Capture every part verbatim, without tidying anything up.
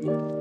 Thank you.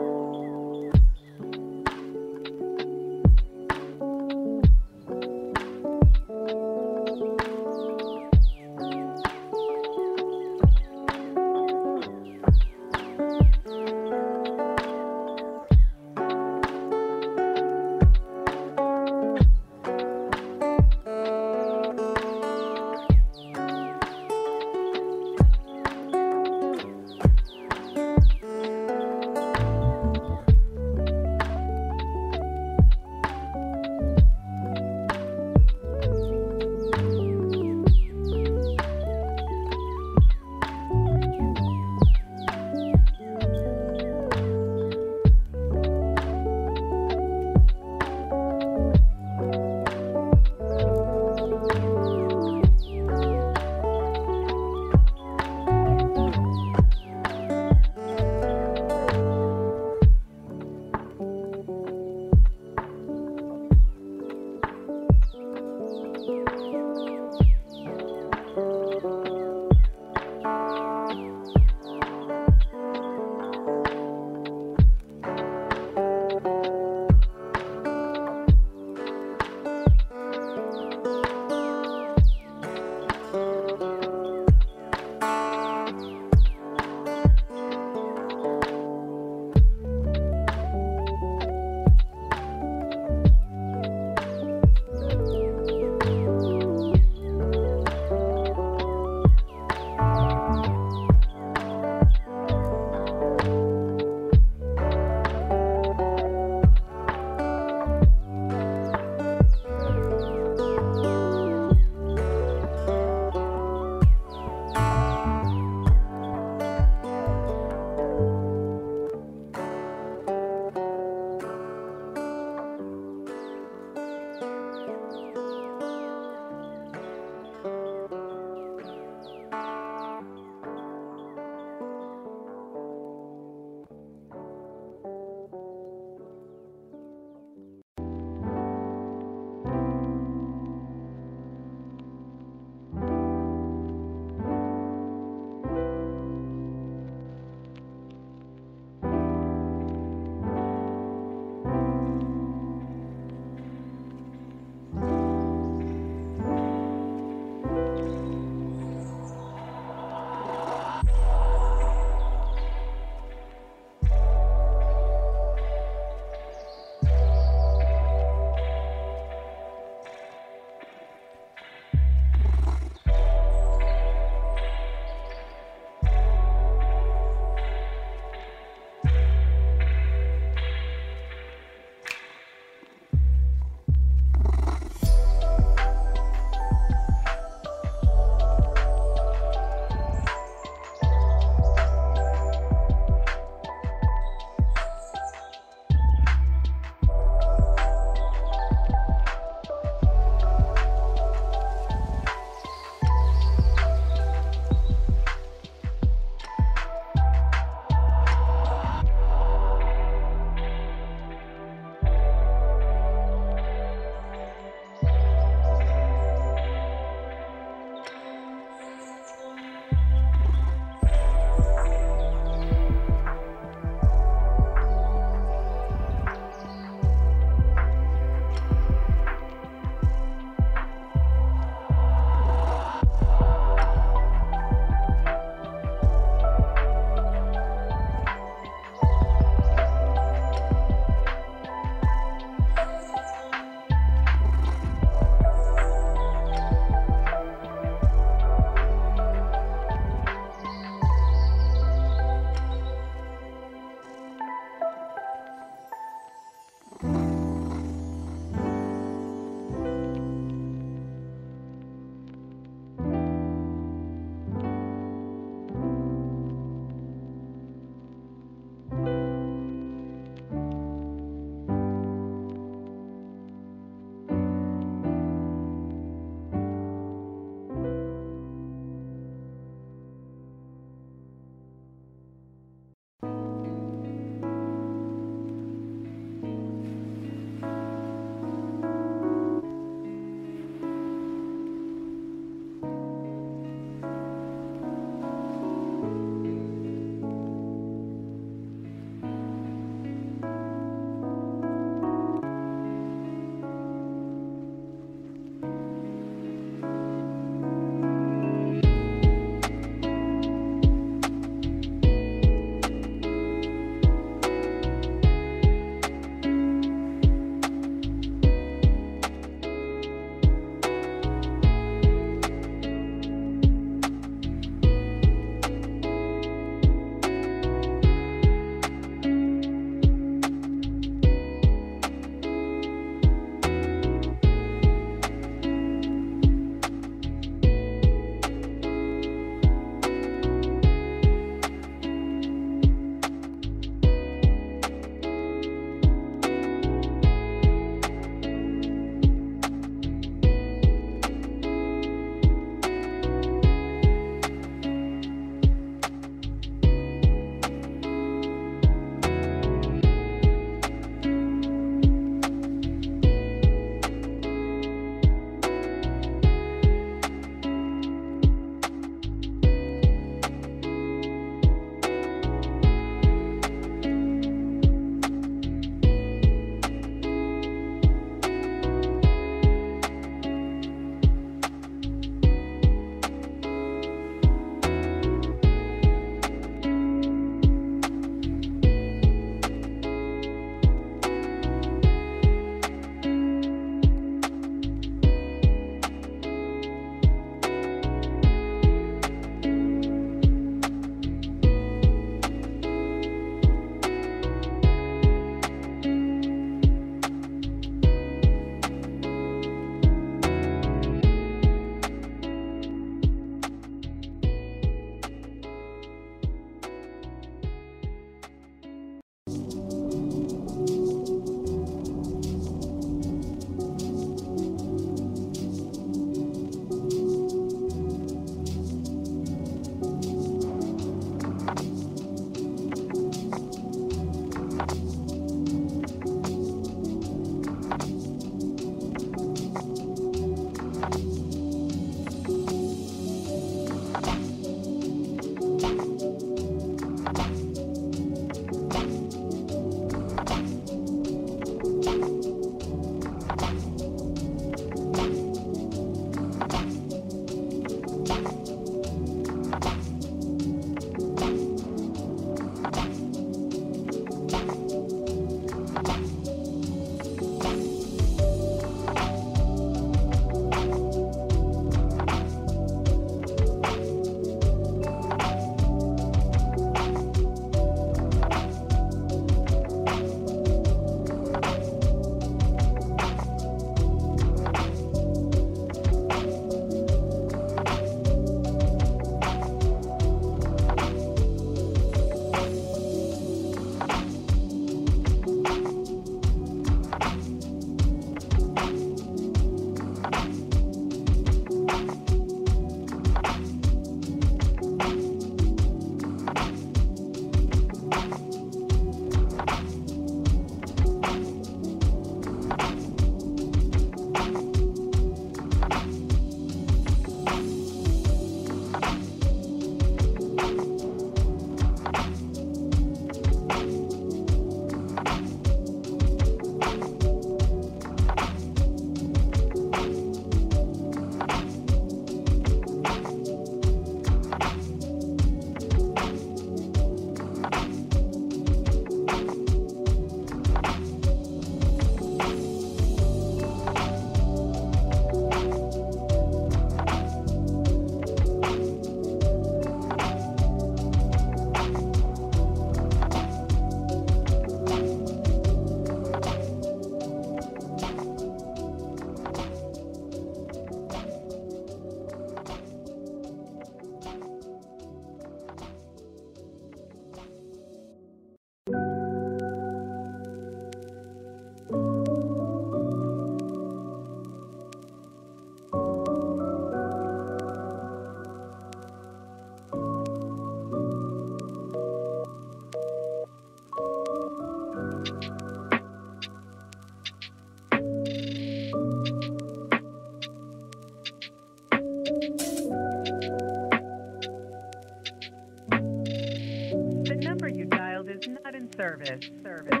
service, service.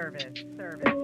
Service, service. Service, service.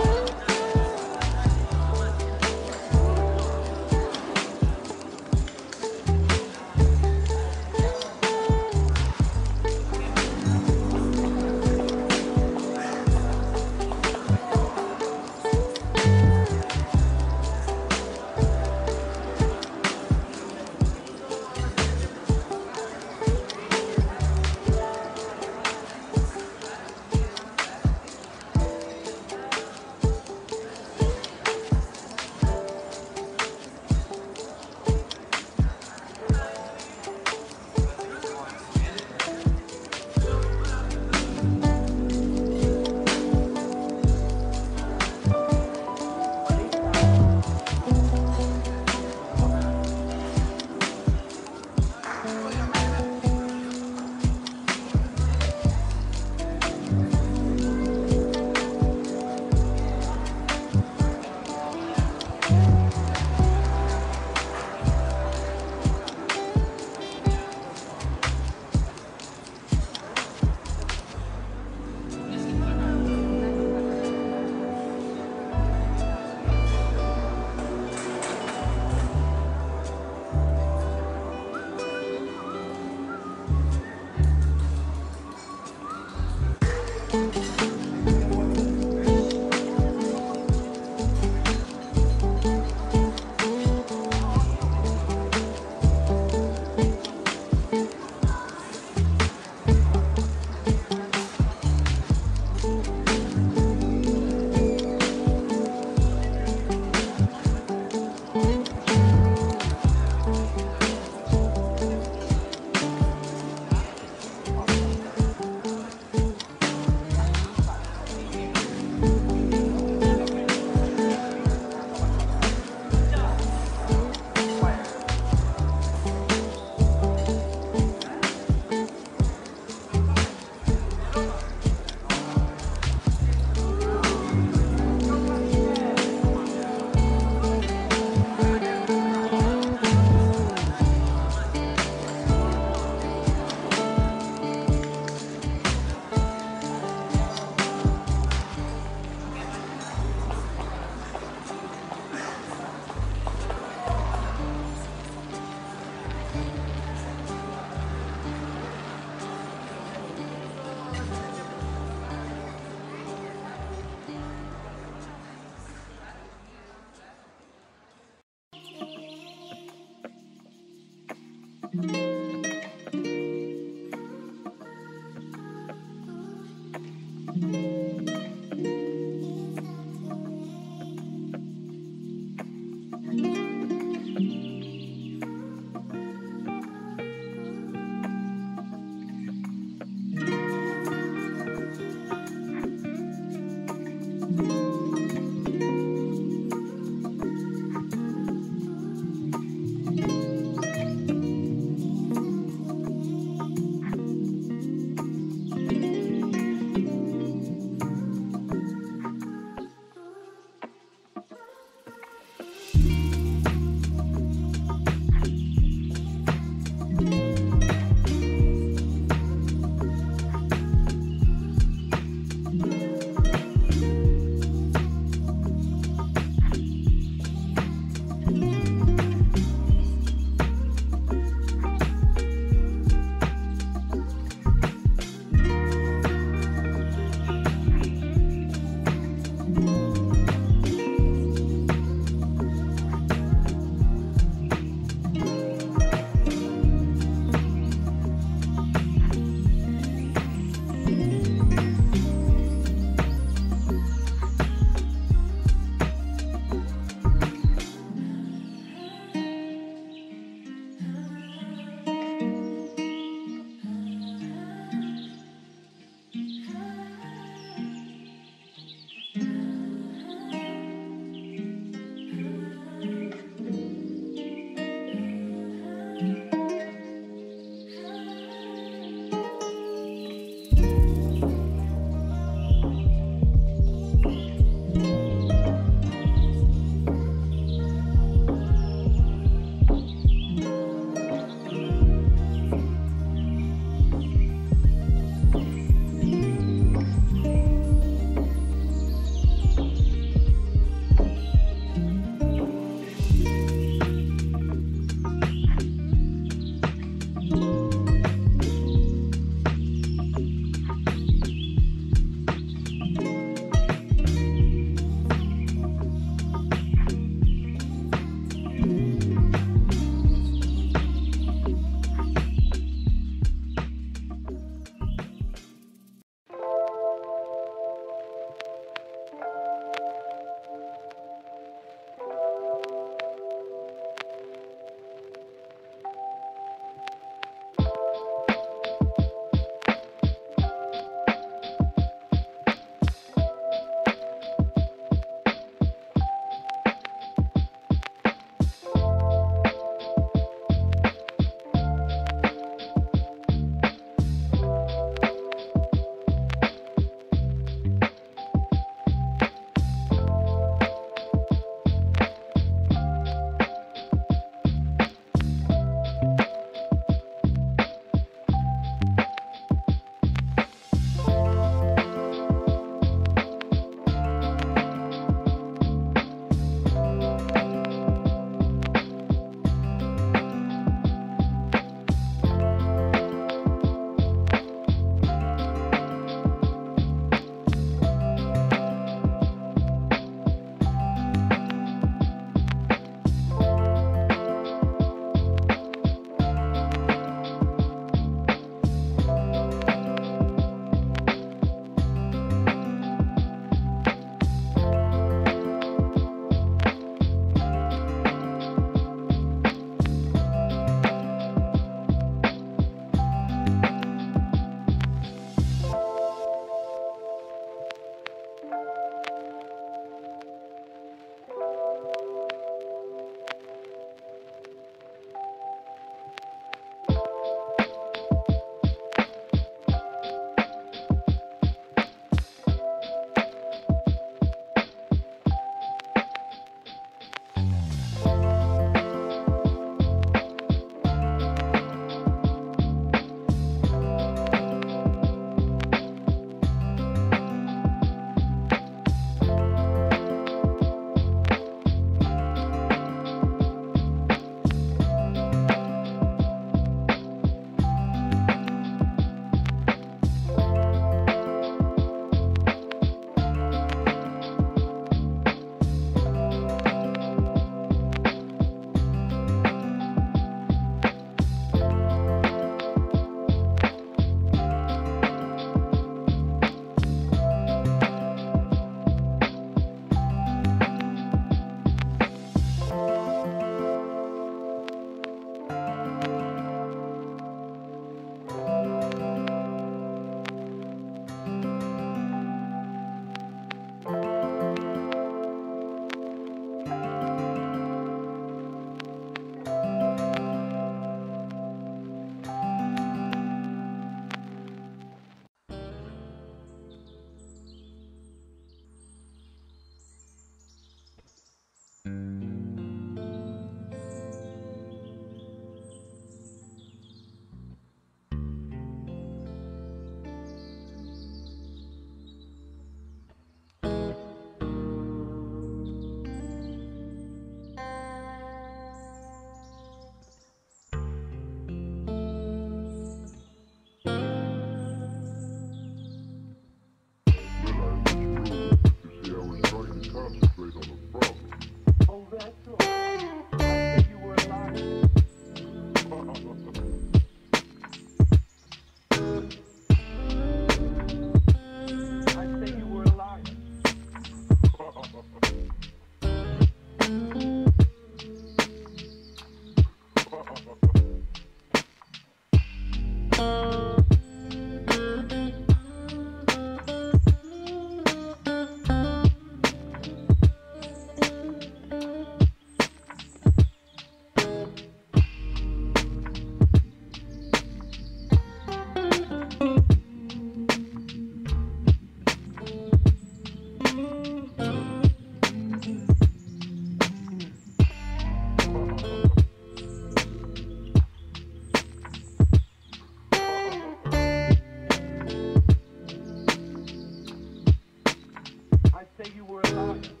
say you were a liar.